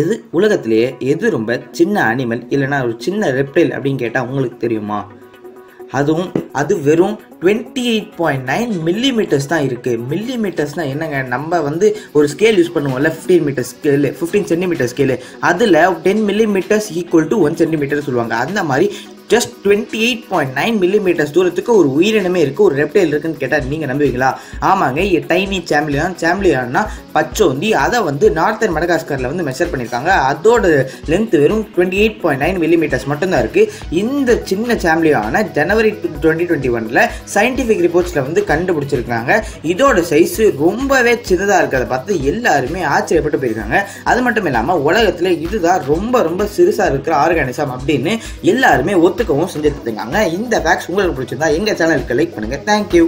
எது உலகத்திலேயே எது ரொம்ப சின்ன அனிமல் இல்லைனா ஒரு சின்ன ரெப்டைல் அப்படின்னு கேட்டால் உங்களுக்கு தெரியுமா? அதுவும் அது வெறும் 28.9 millimeters தான் இருக்குது. மில்லிமீட்டர்ஸ்னால் என்னங்க, நம்ம வந்து ஒரு ஸ்கேல் யூஸ் பண்ணுவோம்ல, 15 சென்டிமீட்டர் ஸ்கேலு, அதில் 10 millimeters = 1 centimeter சொல்லுவாங்க. அந்த மாதிரி ஜஸ்ட் 28.9 millimeters தூரத்துக்கு ஒரு உயிரினமே இருக்குது, ஒரு ரெப்டைல் இருக்குன்னு கேட்டால் நீங்கள் நம்புவீங்களா? ஆமாங்க, டைனி சாம்பிலியான். சாம்பிலியான்னா பச்சோந்தி. அதை வந்து நார்த்தன் மடகாஸ்கரில் வந்து மெஷர் பண்ணியிருக்காங்க. அதோட லென்த் வெறும் 28.9 millimeters மட்டும்தான் இருக்குது. இந்த சின்ன சாம்பிலியானை ஜனவரி 2021 சயின்டிஃபிக் ரிப்போர்ட்ஸில் வந்து கண்டுபிடிச்சிருக்காங்க. இதோட சைஸு ரொம்பவே சின்னதாக இருக்கிறத பார்த்து எல்லாருமே ஆச்சரியப்பட்டு போயிருக்காங்க. அது மட்டும் இல்லாமல் உலகத்தில் இதுதான் ரொம்ப ரொம்ப சிறுசாக இருக்கிற ஆர்கானிசம் அப்படின்னு எல்லாருமே ஒத்துக்கவும் செஞ்சுட்டு இருக்காங்க. இந்த ஃபேக்ட்ஸ் உங்களுக்கு பிடிச்சிருந்தா எங்கள் சேனலுக்கு லைக் பண்ணுங்கள். தேங்க்யூ.